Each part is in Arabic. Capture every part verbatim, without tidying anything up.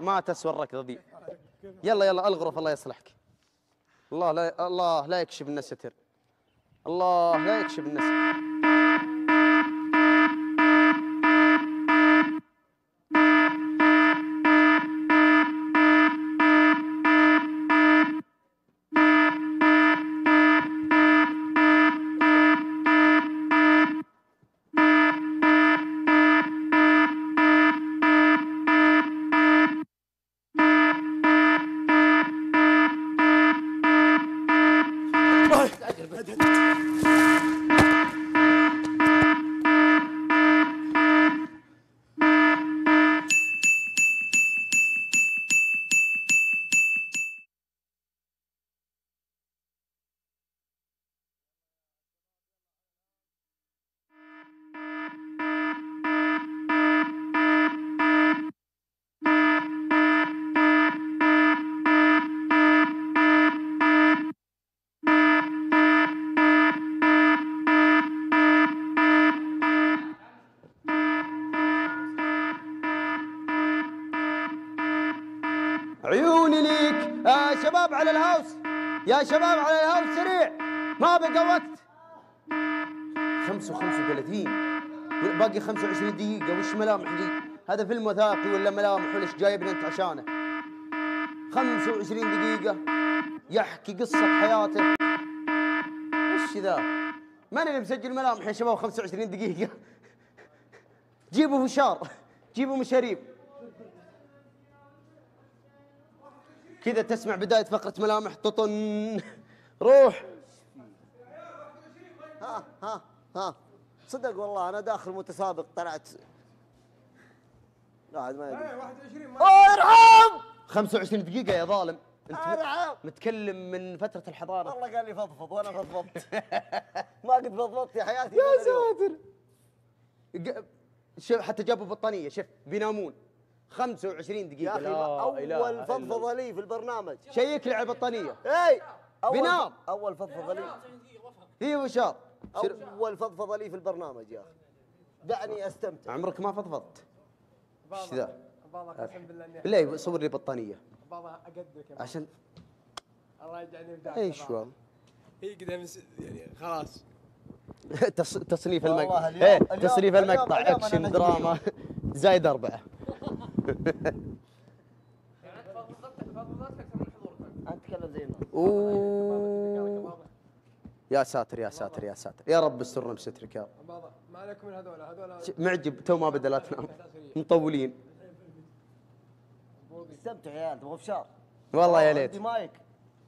ما تسوى الركضه ذي. يلا يلا الغرف الله يصلحك. الله لا الله لا يكشف لنا ستر. الله لا يكشف لنا ستر. يا شباب على الهواء سريع، ما بقى وقت. خمسة وثلاثين باقي خمسة وعشرين دقيقة. وش ملامح دي؟ هذا فيلم وثائقي ولا ملامح ولا ايش جايبنا انت عشانه؟ خمسة وعشرين دقيقة يحكي قصة حياته. وش ذا؟ من اللي مسجل ملامح يا شباب خمسة وعشرين دقيقة؟ جيبوا فشار، جيبوا مشاريب. كذا تسمع بداية فقرة ملامح ططن. روح. ها ها ها صدق والله أنا داخل متسابق طلعت. لا عاد ما يدري. واحد وعشرين ارحم. خمسة وعشرين دقيقة يا ظالم. أنت متكلم من فترة الحضارة. والله قال لي فضفض وأنا فضفضت. ما قد فضفضت يا حياتي. يا ساتر. شوف حتى جابوا بطانية، شوف بينامون. خمسة وعشرين دقيقة يا أخي. أول فضفضة لي في البرنامج. شيك لي على البطانية. إي بنام. أول فضفضة لي. هي وشاط. أول فضفضة لي في البرنامج يا أخي. دعني أستمتع. عمرك ما فضفضت. إيش ذا؟ بالله صور لي بطانية. عشان الله يجعلني بداعي. إيش والله. هي قدام يعني خلاص. تصنيف المقطع. إيه تصنيف المقطع أكشن دراما زايد أربعة. يا ساتر يا ساتر يا ساتر يا رب استرنا بسترك يا رب. ما عليكم من هذول هذول معجب تو ما بدا لا تنام مطولين. استمتع يا عيال تبغى فشار والله يا ليت.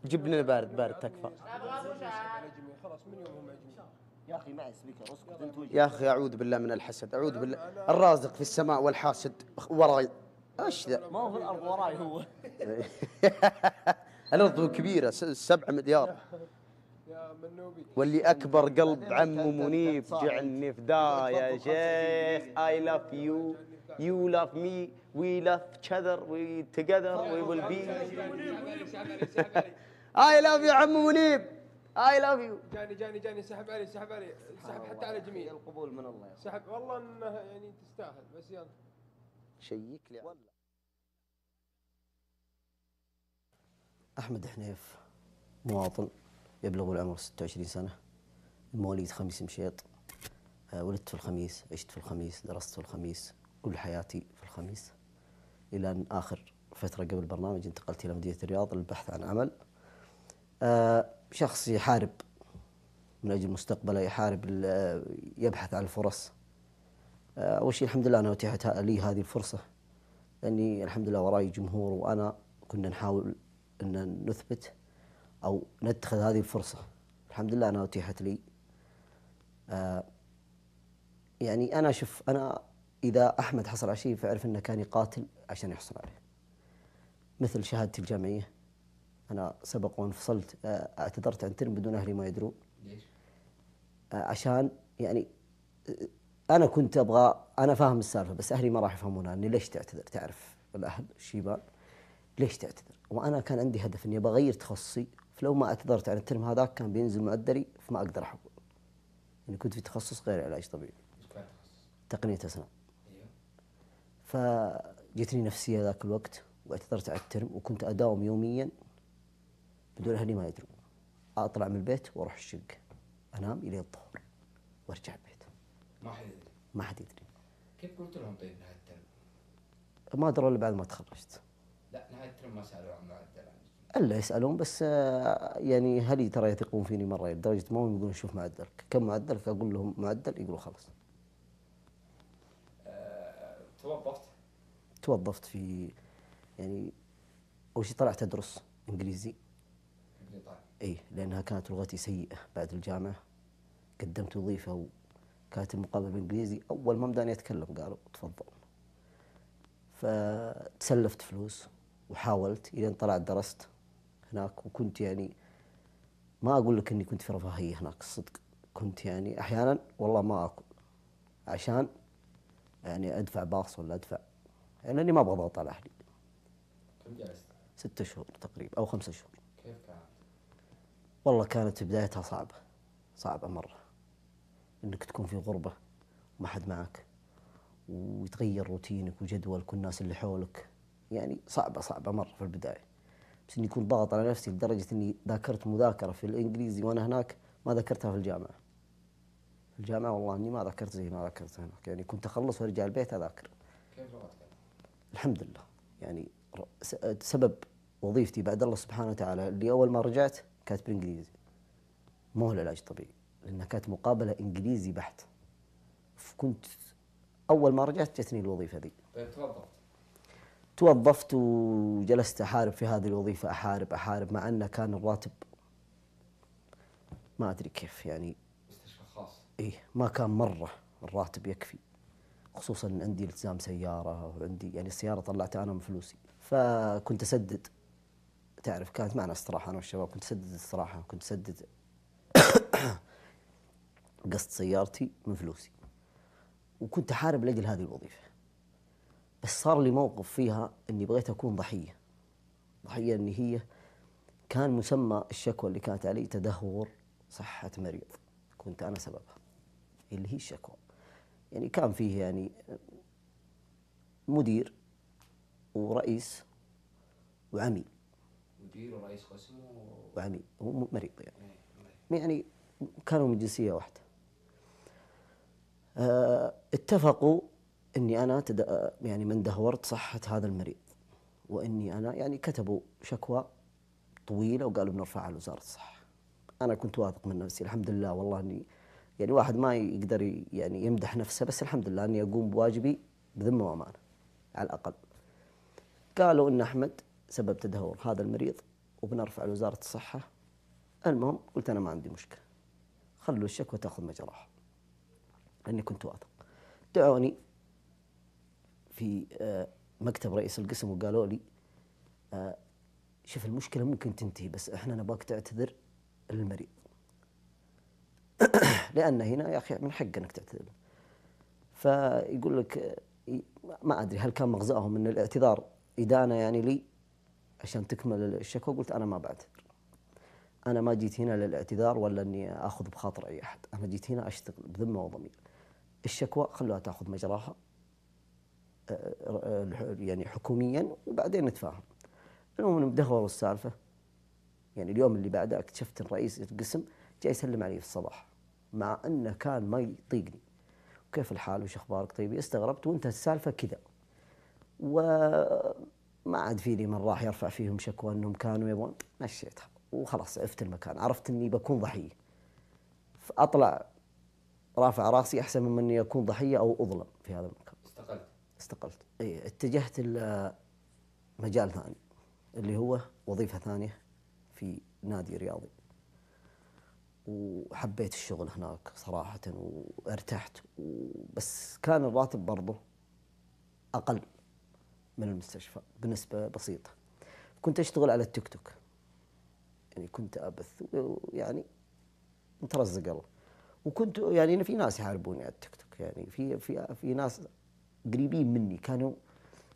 جيب لنا بارد بارد تكفى. يا اخي معي سبيكر اسكت انت وجهك. يا اخي اعوذ بالله من الحسد، اعوذ بالله. الرازق في السماء والحاسد وراي. ايش ذا؟ ما هو في الارض وراي هو. الارض كبيره سبعة مليار. يا منوبي واللي اكبر قلب عمو منيب جعلني فداه يا شيخ. اي لاف يو يو لاف مي وي لاف each other وي together وي ويل بي. اي لاف يو عمو منيب. اي لاف يو. جاني جاني جاني سحب علي سحب علي سحب حتى على جميع القبول من الله. سحب والله انه يعني تستاهل بس يلا شيك لي والله. احمد حنيف مواطن يبلغ العمر ستة وعشرين سنه، مواليد خميس مشيط. ولدت في الخميس، عشت في الخميس، درست في الخميس، كل حياتي في الخميس الى ان اخر فتره قبل البرنامج انتقلت الى مدينه الرياض للبحث عن عمل. أه شخص يحارب من أجل مستقبله، يحارب يبحث عن الفرص. أول شيء الحمد لله أنا أتيحت لي هذه الفرصة، لأني الحمد لله وراي جمهور وأنا كنا نحاول أن نثبت أو نتخذ هذه الفرصة. الحمد لله أنا أتيحت لي. يعني أنا أشوف أنا إذا أحمد حصل على شيء فأعرف أنه كان يقاتل عشان يحصل عليه. مثل شهادتي الجامعية أنا سبق وانفصلت، اعتذرت عن ترم بدون أهلي ما يدرون. ليش؟ عشان يعني أنا كنت أبغى، أنا فاهم السالفة بس أهلي ما راح يفهمونها أني ليش تعتذر، تعرف الأهل الشيبان ليش تعتذر؟ وأنا كان عندي هدف إني بغير تخصصي، فلو ما اعتذرت عن الترم هذاك كان بينزل معدلي فما أقدر أحول. يعني كنت في تخصص غير علاج طبيعي. تقنية أسنان. فجتني نفسية ذاك الوقت واعتذرت على الترم، وكنت أداوم يوميا بدون أهلي ما يدرون. أطلع من البيت وأروح الشقة أنام إلى الظهر وأرجع البيت. ما حد يدري؟ ما حد يدري. كيف قلت لهم طيب نهاية الترم؟ ما دروا إلا بعد ما تخرجت. لا نهاية الترم ما سألوا عن نهاية الترم؟ الا يسالون بس يعني هل ترى يثقون فيني مره لدرجه ما هم يقولون شوف معدلك، كم معدلك؟ اقول لهم معدل، يقولوا خلاص. أه، توظفت؟ توظفت في يعني اول شيء طلعت ادرس انجليزي. انجليزي؟ اي لانها كانت لغتي سيئه بعد الجامعه. قدمت وظيفه وكانت المقابله بالانجليزي، اول ما بداني اتكلم قالوا تفضل. فتسلفت فلوس وحاولت الين طلعت درست هناك، وكنت يعني ما اقول لك اني كنت في رفاهيه هناك الصدق، كنت يعني احيانا والله ما اكل عشان يعني ادفع باص ولا ادفع يعني لاني ما ابغى اضغط على اهلي. كم جلست؟ ست شهور تقريبا او خمسة شهور. كيف كانت؟ والله كانت بدايتها صعبه، صعبه مره انك تكون في غربه وما حد معك ويتغير روتينك وجدولك والناس اللي حولك، يعني صعبه صعبه مره في البدايه. بس اني كنت ضاغط على نفسي لدرجه اني ذاكرت مذاكره في الانجليزي وانا هناك ما ذاكرتها في الجامعه. في الجامعه والله اني ما ذاكرت زي ما ذاكرت هناك، يعني كنت اخلص وارجع البيت اذاكر. كيف لغتك؟ الحمد لله، يعني سبب وظيفتي بعد الله سبحانه وتعالى اللي اول ما رجعت كانت بالانجليزي. مو العلاج الطبيعي، لانها كانت مقابله انجليزي بحت. كنت اول ما رجعت جتني الوظيفه ذي. طيب توظفت؟ توظفت وجلست احارب في هذه الوظيفه، احارب احارب مع انه كان الراتب ما ادري كيف يعني. مستشفى خاص؟ ايه ما كان مره الراتب يكفي، خصوصا ان عندي التزام سياره وعندي يعني السياره طلعتها انا من فلوسي، فكنت اسدد. تعرف كانت معنا استراحه انا والشباب، كنت اسدد استراحه، كنت اسدد قسط سيارتي من فلوسي، وكنت احارب لاجل هذه الوظيفه. بس صار لي موقف فيها اني بغيت اكون ضحيه. ضحيه ان هي كان مسمى الشكوى اللي كانت علي تدهور صحه مريض، كنت انا سببها. اللي هي الشكوى يعني كان فيه يعني مدير ورئيس وعميل. مدير ورئيس قسم وعميل، هو مريض يعني. يعني كانوا من جنسيه واحده. أه اتفقوا اني انا تد... يعني من دهورت صحه هذا المريض، واني انا يعني كتبوا شكوى طويله وقالوا بنرفعها على وزاره الصحه. انا كنت واثق من نفسي الحمد لله، والله اني يعني واحد ما يقدر يعني يمدح نفسه، بس الحمد لله اني اقوم بواجبي بذمه وامانه على الاقل. قالوا ان احمد سبب تدهور هذا المريض وبنرفع على وزاره الصحه. المهم قلت انا ما عندي مشكله، خلوا الشكوى تاخذ مجراها، لاني كنت واثق. دعوني في مكتب رئيس القسم وقالوا لي شوف المشكله ممكن تنتهي، بس احنا نبغاك تعتذر للمريض. لان هنا يا اخي من حق انك تعتذر. فيقول لك ما ادري هل كان مغزاهم ان الاعتذار ادانه يعني لي عشان تكمل الشكوى. قلت انا ما بعتذر، انا ما جيت هنا للاعتذار ولا اني اخذ بخاطر اي احد، انا جيت هنا اشتغل بذمه وضمير. الشكوى خلوها تاخذ مجراها يعني حكوميا وبعدين نتفاهم. المهم انهم دهوروا السالفه. يعني اليوم اللي بعده اكتشفت ان رئيس القسم جاي يسلم علي في الصباح، مع انه كان ما يطيقني. وكيف الحال وش اخبارك؟ طيب استغربت وانتهت السالفه كذا. وما عاد فيني من راح يرفع فيهم شكوى انهم كانوا يبغون، مشيتها وخلاص عرفت المكان، عرفت اني بكون ضحيه. فاطلع رافع راسي احسن من اني اكون ضحيه او اظلم في هذا المكان. استقلت؟ استقلت. اي اتجهت لمجال ثاني اللي هو وظيفه ثانيه في نادي رياضي، وحبيت الشغل هناك صراحه وارتحت، بس كان الراتب برضه اقل من المستشفى بنسبه بسيطه. كنت اشتغل على التيك توك، يعني كنت ابث ويعني مترزق الله. وكنت يعني في ناس يحاربوني على التيك توك، يعني في في في ناس قريبين مني كانوا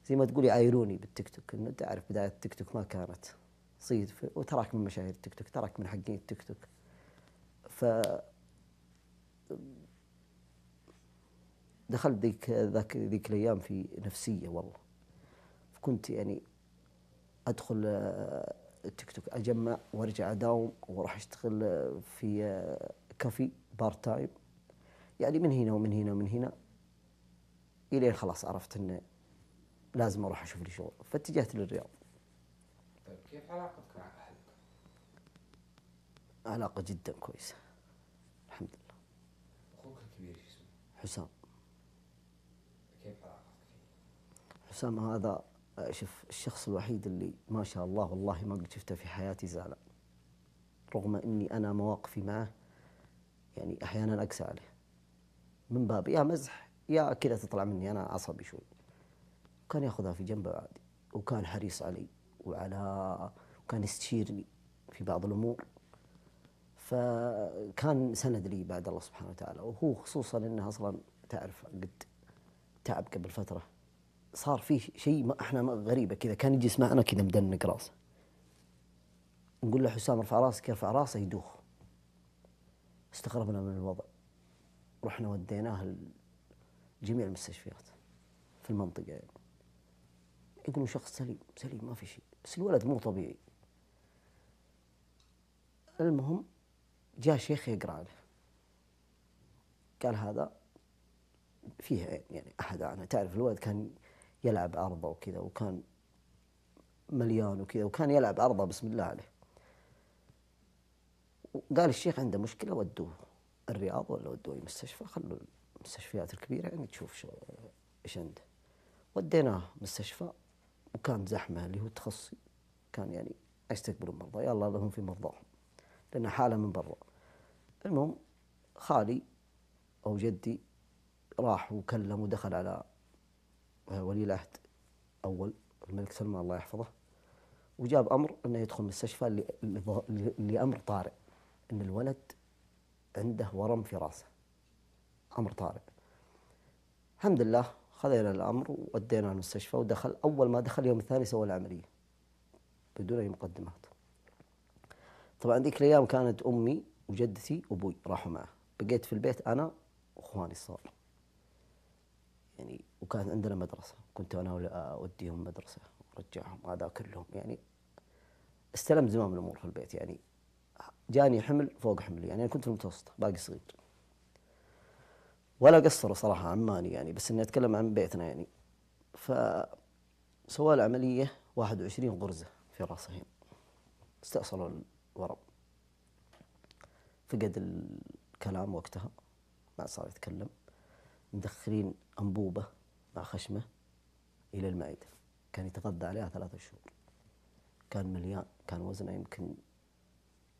زي ما تقول يعايروني بالتيك توك، انه تعرف بدايه التيك توك ما كانت صيد، وتراك من مشاهير التيك توك، تراك من حقين التيك توك. ف دخلت ذيك ذاك ذيك الايام في نفسيه والله، كنت يعني ادخل التيك توك اجمع وارجع اداوم واروح اشتغل في كافي بارت تايم، يعني من هنا ومن هنا ومن هنا الين خلاص عرفت ان لازم اروح اشوف لي شغل، فاتجهت للرياض. طيب كيف علاقتك مع اهلك؟ علاقه جدا كويسه الحمد لله. اخوك الكبير شو اسمه؟ حسام. كيف علاقتك فيه؟ حسام هذا شوف الشخص الوحيد اللي ما شاء الله والله ما قد شفته في حياتي زعلان، رغم اني انا مواقفي معه يعني احيانا اقسى عليه من باب يا مزح يا كذا تطلع مني انا عصبي شوي، كان ياخذها في جنبه عادي، وكان حريص علي وعلى وكان يستشيرني في بعض الامور، فكان سند لي بعد الله سبحانه وتعالى. وهو خصوصا انه اصلا تعرف قد تعب قبل فتره، صار فيه شيء ما احنا غريبه كذا، كان يجلس معنا كذا مدنق راسه، نقول له حسام ارفع راسك يرفع راسه يدوخ. استغربنا من الوضع، رحنا وديناه لجميع المستشفيات في المنطقه، يعني يقولون شخص سليم سليم ما في شيء، بس الولد مو طبيعي. المهم جاء شيخ يقرا عليه، قال هذا فيه عين يعني احد عنه، تعرف الولد كان يلعب عرضه وكذا وكان مليان وكذا وكان يلعب عرضه بسم الله عليه. قال الشيخ عنده مشكله ودوه الرياض ولا ودوه المستشفى، خلوا المستشفيات الكبيره يعني تشوف شو ايش عنده. وديناه مستشفى وكان زحمه اللي هو التخصصي، كان يعني يستقبلون مرضى، يلا لهم في مرضاهم لأن حاله من برا. المهم خالي او جدي راح وكلم ودخل على ولي العهد اول الملك سلمان الله يحفظه، وجاب امر انه يدخل مستشفى لامر طارئ، ان الولد عنده ورم في راسه، امر طارئ. الحمد لله خذينا الامر ووديناه المستشفى، ودخل اول ما دخل يوم الثاني سوى العمليه بدون اي مقدمات. طبعا ذيك الايام كانت امي وجدتي وابوي راحوا معه، بقيت في البيت انا واخواني الصغار. يعني وكان عندنا مدرسه، كنت انا اوديهم مدرسه وارجعهم اذاكر لهم، يعني استلم زمام الامور في البيت، يعني جاني حمل فوق حملي، يعني انا كنت في المتوسطه باقي صغير. ولا قصروا صراحه عماني يعني، بس اني اتكلم عن بيتنا يعني. فسوى العمليه واحد وعشرين غرزه في راسهم، استأصلوا ورم، فقد الكلام وقتها ما صار يتكلم، مدخلين انبوبه مع خشمه الى المعده، كان يتغذى عليها ثلاثة شهور، كان مليان، كان وزنه يمكن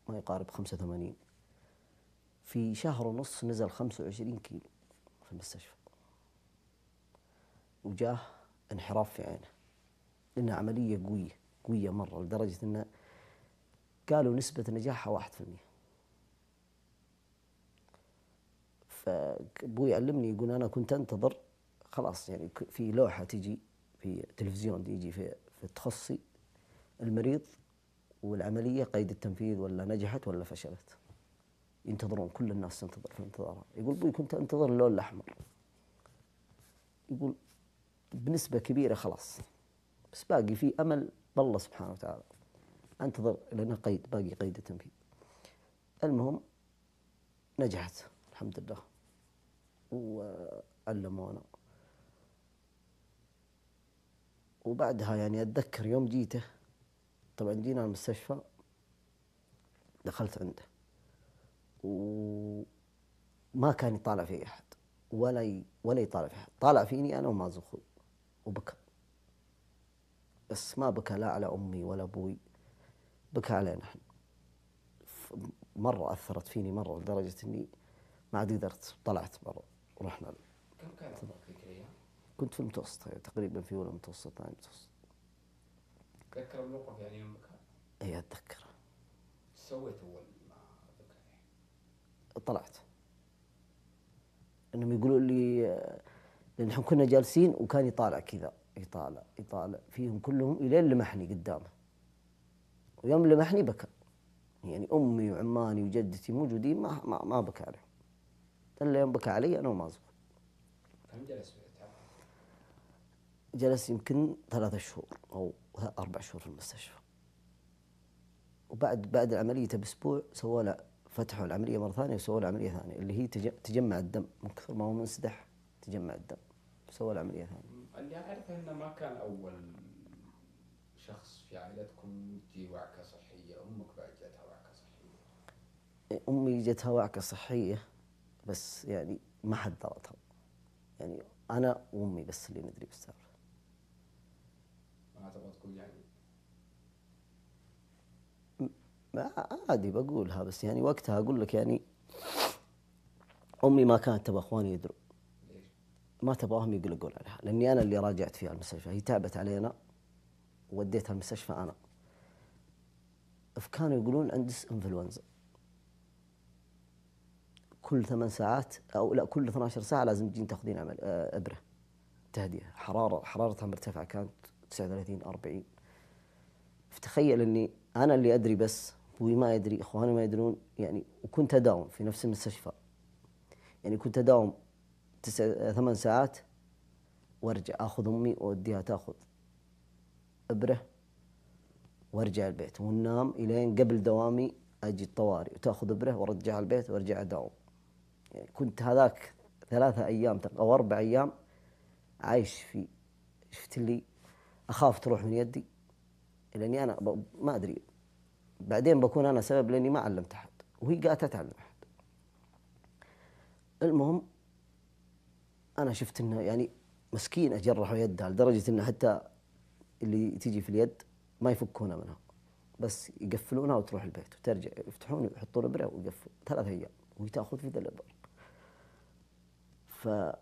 ما يقارب خمسة وثمانين، في شهر ونص نزل خمسة وعشرين كيلو في المستشفى، وجاه انحراف في عينه لأنها عمليه قويه قويه مره، لدرجه انه قالوا نسبة نجاحها واحد في المية. فأبوي يعلمني يقول أنا كنت أنتظر خلاص، يعني في لوحة تجي في تلفزيون تيجي في في التخصصي المريض والعملية قيد التنفيذ، ولا نجحت ولا فشلت، ينتظرون كل الناس تنتظر في انتظارها. يقول أبوي كنت أنتظر اللون الأحمر، يقول بنسبة كبيرة خلاص، بس باقي في أمل بالله سبحانه وتعالى، انتظر لنا قيد باقي قيد التنفيذ. المهم نجحت الحمد لله، وعلمونا. وبعدها يعني اتذكر يوم جيته، طبعا جينا المستشفى دخلت عنده وما كان يطالع في احد ولا ي... ولا يطالع في احد، طالع فيني انا ومازن اخوي وبكى، بس ما بكى لا على امي ولا ابوي، بكى علينا احنا. مرة أثرت فيني مرة لدرجة إني ما عاد قدرت، طلعت برا ورحنا. كم كان عمرك ذيك الأيام؟ كنت في المتوسطة يعني، تقريبا في أولى متوسط ثاني متوسط. تتذكر الموقف يعني يوم بكى؟ إي أتذكره. إيش سويت أول ما بكى يعني؟ طلعت. إنهم يقولون لي لأن احنا كنا جالسين وكان يطالع كذا يطالع يطالع فيهم كلهم إلين لمحني قدامه. ويوم لمحني بكى، يعني امي وعماني وجدتي موجودين ما ما, ما بكى عليهم الا يوم بكى علي انا ومازن. كم جلس؟ جلس يمكن ثلاثة شهور أو أربع شهور في المستشفى. وبعد بعد عمليته بأسبوع سووا له فتحوا العملية مرة ثانية وسووا له عملية ثانية اللي هي تجمع الدم من كثر ما هو منسدح تجمع الدم. سووا له عملية ثانية. اللي أعرفه إنه ما كان أول شخص في عائلتكم يجي وعكة صحية، أمك بعد جاتها وعكة صحية. أمي جاتها وعكة صحية بس يعني ما حد درتها. يعني أنا وأمي بس اللي ندري بالسالفة. ما تبغى تقول يعني؟ عادي بقولها بس يعني وقتها أقول لك يعني أمي ما كانت تبغى إخواني يدروا. ليش؟ ما تبغاهم يقلقون عليها، لأني أنا اللي راجعت فيها المستشفى، هي تعبت علينا ووديتها المستشفى أنا. فكانوا يقولون عندس إنفلونزا. كل ثمان ساعات أو لا كل اثنتي عشرة ساعة لازم تجين تاخذين عمل إبرة تهدئة، حرارة حرارتها مرتفعة كانت تسعة وثلاثين أربعين. فتخيل إني أنا اللي أدري بس أبوي ما يدري، إخواني ما يدرون يعني. وكنت أداوم في نفس المستشفى، يعني كنت أداوم تسع ثمان ساعات وأرجع آخذ أمي وأوديها تاخذ إبرة وأرجع البيت وننام إلين قبل دوامي أجي الطوارئ وتاخذ إبرة وأرجع البيت وأرجع أداوم. يعني كنت هذاك ثلاثة أيام أو أربع أيام عايش في شفت اللي أخاف تروح من يدي، لأني أنا ما أدري بعدين بكون أنا سبب لأني ما علمت أحد وهي قاعدة تتعلم أحد. المهم أنا شفت إنه يعني مسكينة جرحوا يدها لدرجة إنه حتى اللي تيجي في اليد ما يفكونها منها بس يقفلونها وتروح البيت وترجع يفتحون ويحطون إبرة ويقفلون ثلاث أيام وهي تأخذ في ذا الإبر. فمرة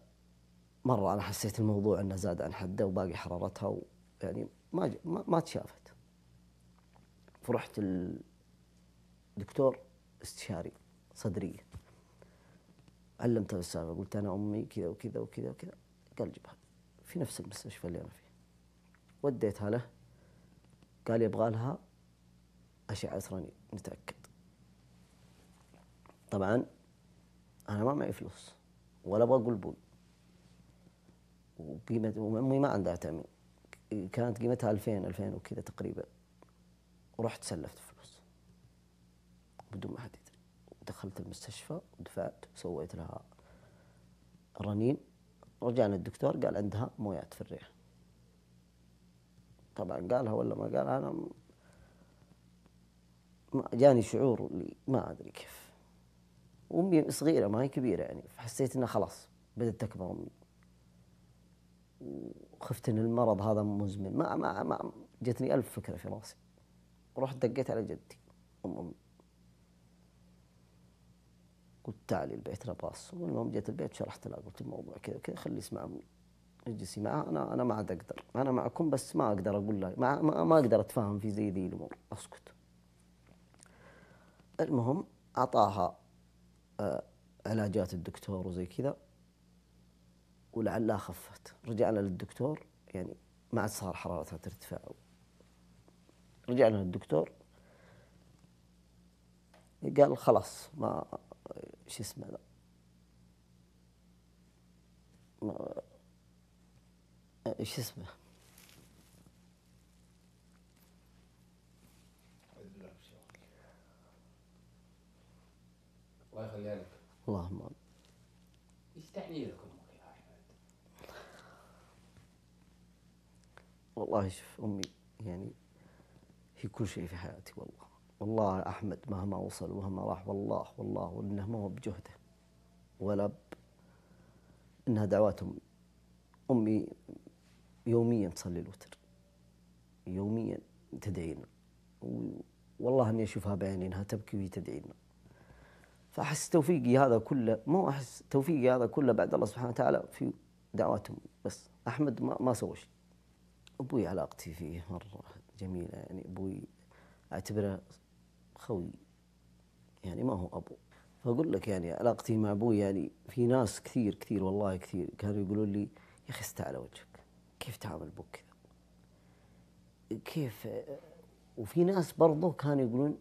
أنا حسيت الموضوع إنه زاد عن حده وباقي حرارتها ويعني ما ما تشافت. فرحت الدكتور استشاري صدرية علمته بالسالفة، قلت أنا أمي كذا وكذا وكذا وكذا. قال جيبها في نفس المستشفى اللي أنا فيه. وديتها له قال يبغى لها أشعة عصرانية نتأكد. طبعا أنا ما معي فلوس ولا أبغى أقول بوي وقيمة أمي ما عندها تأمين كانت قيمتها ألفين ألفين وكذا تقريبا. ورحت سلفت فلوس بدون ما حد يدري ودخلت المستشفى ودفعت وسويت لها رنين. رجعنا الدكتور قال عندها مويات في الرئة. طبعا قالها ولا ما قالها أنا ما جاني شعور اللي ما أدري كيف. أمي صغيرة ما هي كبيرة يعني، فحسيت إنها خلاص بدأت تكبر أمي وخفت ان المرض هذا مزمن. ما ما ما جتني ألف فكره في راسي. رحت دقيت على جدي ام امي قلت تعالي البيت نبغى الصوم. المهم جيت البيت شرحت لها قلت الموضوع كذا كذا خلي اسمع امي اجلسي معها انا انا ما عاد اقدر انا معكم بس ما اقدر اقول لها ما, ما, ما اقدر اتفاهم في زي ذي الامور اسكت. المهم اعطاها آه علاجات الدكتور وزي كذا ولعلها خفت. رجعنا للدكتور يعني ما عاد صار حرارتها ترتفع. رجعنا للدكتور قال خلاص ما شو اسمه ذا شو اسمه الله يخليها لك اللهم ايش تعني لكم؟ والله شوف أمي يعني هي كل شيء في حياتي والله والله يا أحمد مهما وصل ومهما راح والله والله وإنه ما هو بجهده ولا ب... إنها دعوات أمي. أمي يوميا تصلي الوتر يوميا تدعينا والله إني أشوفها بعيني إنها تبكي وهي تدعينا. فأحس توفيقي هذا كله مو أحس توفيقي هذا كله بعد الله سبحانه وتعالى في دعوات أمي. بس أحمد ما, ما سوى شيء. أبوي علاقتي فيه مرة جميلة يعني أبوي أعتبره خوي يعني ما هو أبو. فأقول لك يعني علاقتي مع أبوي يعني في ناس كثير كثير والله كثير كانوا يقولون لي يا أخي استع على وجهك كيف تعامل أبوك كذا كيف. وفي ناس برضه كانوا يقولون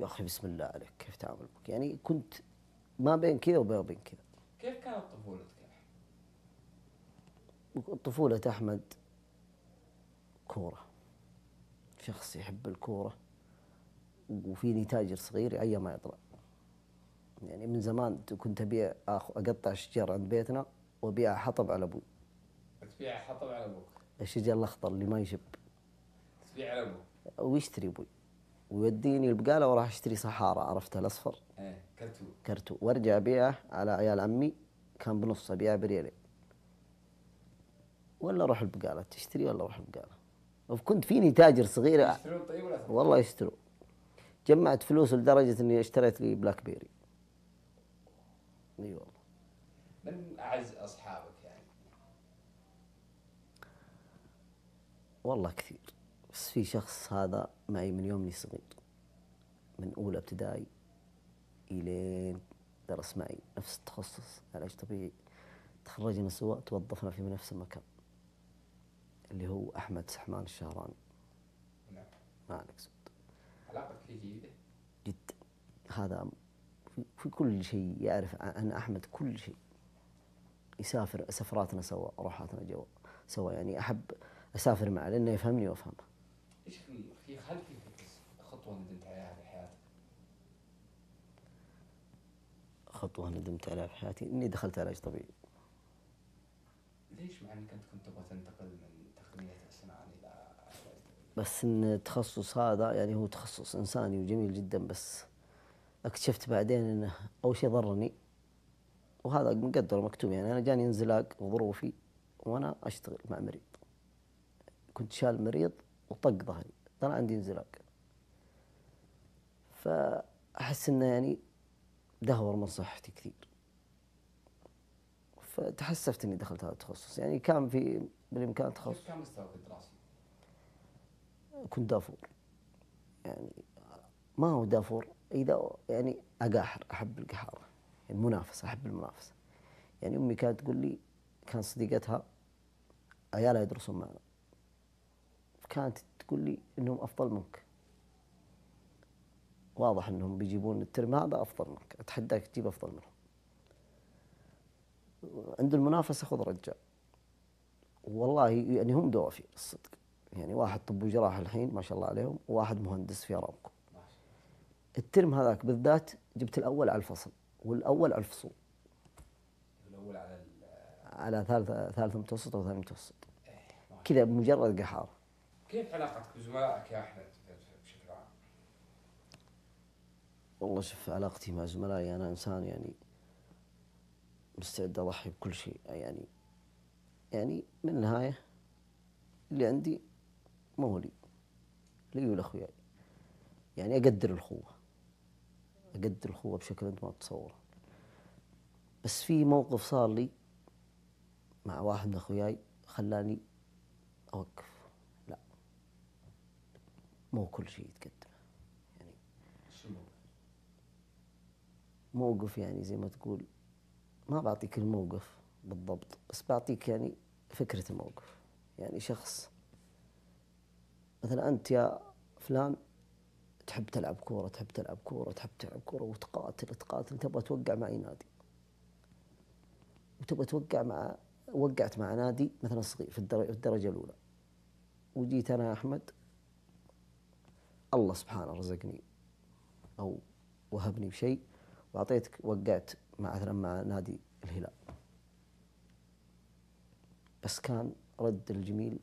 يا أخي بسم الله عليك كيف تعامل أبوك. يعني كنت ما بين كذا وما بين كذا. كيف كانت طفولتك؟ طفولة أحمد الكورة، شخص يحب الكورة، وفيني تاجر صغير أي ما يطلع. يعني من زمان كنت أبيع أقطع شجر عند بيتنا وأبيع حطب على أبوي. تبيع حطب على أبوك؟ الشجر الأخضر اللي ما يشب. تبيع على أبوك؟ ويشتري أبوي ويوديني البقالة وراح أشتري صحارة عرفتها الأصفر. إيه كرتو. كرتو وأرجع أبيعه على عيال عمي كان بنص أبيعه بريالين. ولا أروح البقالة تشتري ولا أروح البقالة. وكنت فيني تاجر صغير. يشترون طيب ولا صغير؟ والله يشترون. جمعت فلوس لدرجة إني اشتريت لي بلاك بيري. اي والله. من أعز أصحابك يعني؟ والله كثير، بس في شخص هذا معي من يومني صغير، من أولى ابتدائي إلين درس معي نفس التخصص علاج طبيعي، تخرجنا سوا، توظفنا في نفس المكان اللي هو أحمد سحمان الشهراني. نعم. ما عليك سود. علاقتك فيه جيدة؟ جدا. هذا في كل شيء يعرف عن أحمد كل شيء. يسافر سفراتنا سوا، روحاتنا جوا سوا، يعني أحب أسافر معه لأنه يفهمني وأفهمه. إيش في في هل في خطوة ندمت عليها في حياتك؟ خطوة ندمت عليها في حياتي إني دخلت علاج طبيعي. ليش مع انك انت كنت تبغى تنتقل من تقنيه الصناعه الى بس ان التخصص هذا يعني هو تخصص انساني وجميل جدا، بس اكتشفت بعدين انه اول شيء ضرني وهذا مقدر مكتوب، يعني انا جاني انزلاق وظروفي وانا اشتغل مع مريض، كنت شال مريض وطق ظهري طلع عندي انزلاق، فاحس انه يعني دهور من صحتي كثير، فتحسفت اني دخلت هذا التخصص، يعني كان في بالامكان تخصص. كم كان مستواك الدراسي؟ كنت دافور. يعني ما هو دافور اذا يعني اقاحر، احب القحاره، المنافسه، احب المنافسه. يعني امي كانت تقول لي كان صديقتها عيالها يدرسون معنا. كانت تقول لي انهم افضل منك. واضح انهم بيجيبون الترم هذا افضل منك، اتحداك تجيب افضل منهم. عند المنافسه خذ رجال. والله يعني هم دوافير الصدق، يعني واحد طب وجراحه الحين ما شاء الله عليهم، وواحد مهندس في ارامكو. الترم هذاك بالذات جبت الاول على الفصل والاول على الفصول. الاول على على ثالثه ثالثه متوسط او ثاني متوسط. كذا بمجرد قحاره. كيف علاقتك بزملائك يا احمد بشكل عام؟ والله شوف علاقتي مع زملائي انا انسان يعني مستعد اضحي بكل شيء، يعني يعني من النهايه اللي عندي ما هو لي لي ولاخوياي، يعني اقدر الخوه اقدر الخوه بشكل انت ما تتصوره. بس في موقف صار لي مع واحد من اخوياي خلاني اوقف، لا مو كل شيء يتقدمه، يعني موقف يعني زي ما تقول ما بعطيك الموقف بالضبط، بس بعطيك يعني فكرة الموقف. يعني شخص مثلا أنت يا فلان تحب تلعب كورة تحب تلعب كورة تحب تلعب كورة وتقاتل تقاتل، تبغى توقع مع أي نادي، وتبغى توقع مع وقعت مع نادي مثلا صغير في الدرجة الأولى، وجيت أنا يا أحمد الله سبحانه رزقني أو وهبني بشيء وأعطيتك وقعت مثلا مع نادي الهلال، بس كان رد الجميل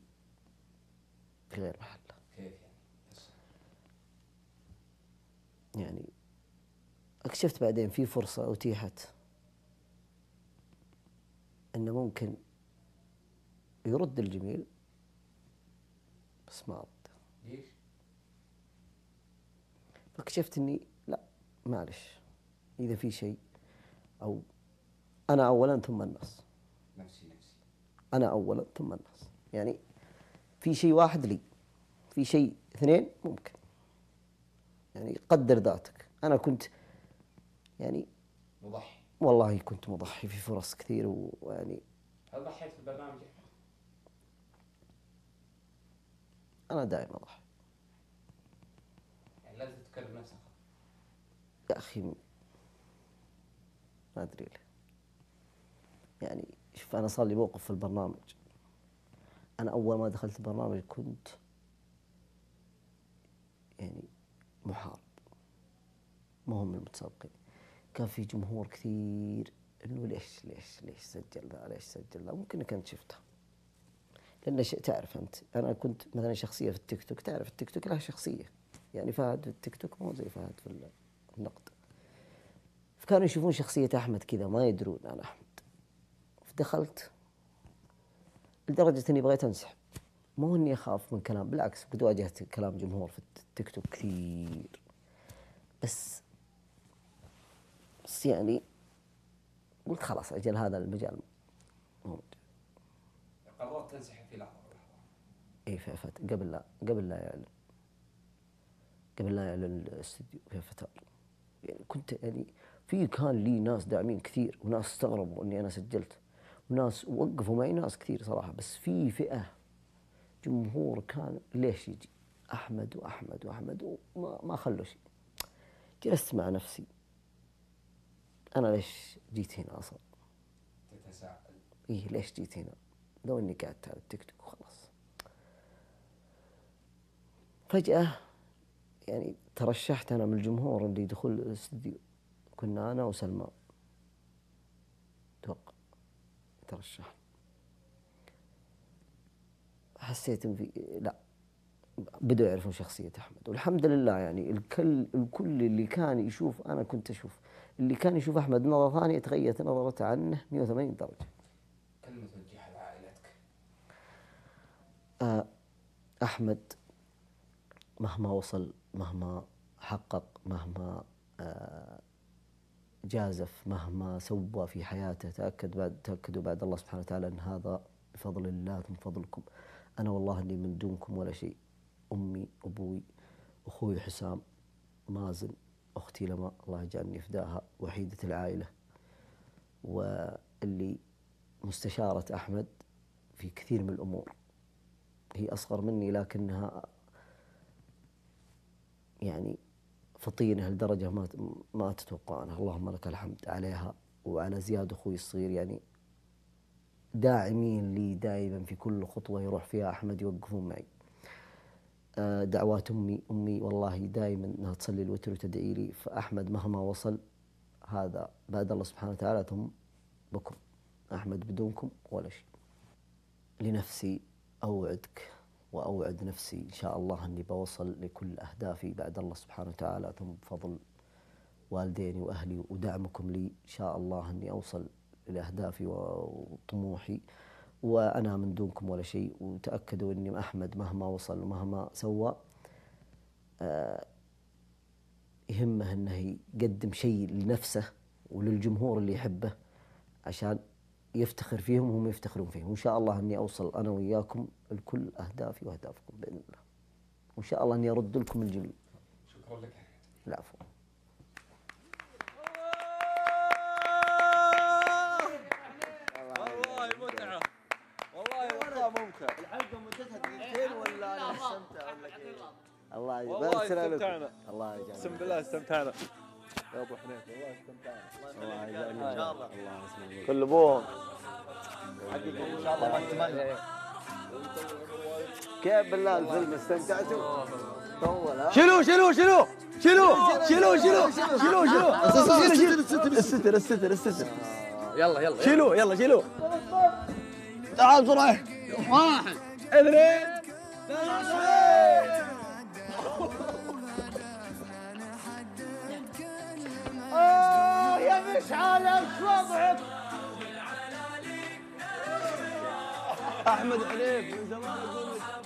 في غير محله. كيف يعني؟ يعني اكتشفت بعدين في فرصه اتيحت انه ممكن يرد الجميل، بس ما رد. ليش؟ فاكتشفت اني لا معلش، اذا في شيء أو أنا أولاً ثم الناس. نفسي نفسي. أنا أولاً ثم الناس، يعني في شيء واحد لي، في شيء اثنين ممكن. يعني قدر ذاتك، أنا كنت يعني مضحي. والله كنت مضحي في فرص كثير ويعني. هل ضحيت في البرنامج؟ أنا دائماً أضحي. يعني لازم تكرر نفسك. يا أخي ما ادري ليه. يعني شوف انا صار لي موقف في البرنامج. انا اول ما دخلت البرنامج كنت يعني محارب، ما هم المتسابقين. كان في جمهور كثير انه ليش ليش ليش سجل ذا، ليش سجل ذا. ممكن انك انت شفتها، لان تعرف انت، انا كنت مثلا شخصيه في التيك توك، تعرف التيك توك لها شخصيه، يعني فهد في التيك توك مو زي فهد في النقد. فكانوا يشوفون شخصيه احمد كذا، ما يدرون انا احمد. فدخلت لدرجه اني بغيت انسحب، مو اني اخاف من كلام، بالعكس قد واجهت كلام جمهور في التيك توك كثير، بس بس يعني قلت خلاص اجل هذا المجال موجود. قررت تنسحب في لحظه؟ اي في فترة قبل لا قبل لا يعلن قبل لا يعلن الاستديو في فترة، يعني كنت يعني في كان لي ناس داعمين كثير، وناس استغربوا اني انا سجلت، وناس وقفوا معي ناس كثير صراحه، بس في فئه جمهور كان ليش يجي احمد واحمد واحمد وما ما خلوا شيء. جلست مع نفسي انا ليش جيت هنا اصلا؟ تتساءل ايه ليش جيت هنا؟ لو اني قعدت على التيك توك وخلاص. فجأة يعني ترشحت انا من الجمهور اللي دخل الاستديو، كنا انا وسلمان اتوقع ترشحنا. حسيت ان في لا، بدوا يعرفون شخصية احمد، والحمد لله يعني الكل الكل اللي كان يشوف، انا كنت اشوف اللي كان يشوف احمد نظرة ثانية تغيرت نظرته عنه مئة وثمانين درجة. كلمة توجهها لعائلتك؟ احمد مهما وصل، مهما حقق، مهما آه جازف، مهما سوى في حياته، تأكد بعد تأكدوا بعد الله سبحانه وتعالى ان هذا بفضل الله من فضلكم، انا والله اني من دونكم ولا شيء. امي، ابوي، اخوي حسام، مازن، اختي لما الله يجعلني فداها وحيده العائله، واللي مستشاره احمد في كثير من الامور، هي اصغر مني لكنها يعني فطينه لدرجه ما ما تتوقعونها، اللهم لك الحمد عليها وعلى زياد اخوي الصغير. يعني داعمين لي دائما في كل خطوه يروح فيها احمد يوقفون معي. دعوات امي، امي والله دائما انها تصلي الوتر وتدعي لي. فاحمد مهما وصل، هذا بعد الله سبحانه وتعالى ثم بكم، احمد بدونكم ولا شيء. لنفسي اوعدك واوعد نفسي ان شاء الله اني بوصل لكل اهدافي بعد الله سبحانه وتعالى ثم بفضل والديني واهلي ودعمكم لي، ان شاء الله اني اوصل لاهدافي وطموحي وانا من دونكم ولا شيء. وتاكدوا اني احمد مهما وصل ومهما سوى أه يهمه انه يقدم شيء لنفسه وللجمهور اللي يحبه عشان يفتخر فيهم وهم يفتخرون فيهم. وان شاء الله اني اوصل انا وياكم لكل اهدافي واهدافكم باذن الله، وان شاء الله اني ارد لكم الجميع. شكرا لك. العفو. الحلقة مدتها دقيقتين ولا أنا استمتع ولا كيف؟ الله يبارك لكم. والله استمتعنا، الله يجزاك. اقسم بالله استمتعنا يا أبو حنيف، والله استمتعنا. الله يخليك إن شاء الله. الله يسلمك. كل أبوهم. إن شاء الله ما تتمنى. كيف بالله الفيلم استمتعتوا؟ طول ها؟ شيلوه شيلوه شيلوه شيلوه شيلوه شيلوه شيلوه شيلوه الستر الستر الستر. يلا يلا شيلوه يلا شيلوه. تعال بسرعة. واحد اثنين ثلاثة. اوه يا مشعل ايش وضعك؟ احمد حنيف من زمان اقول لك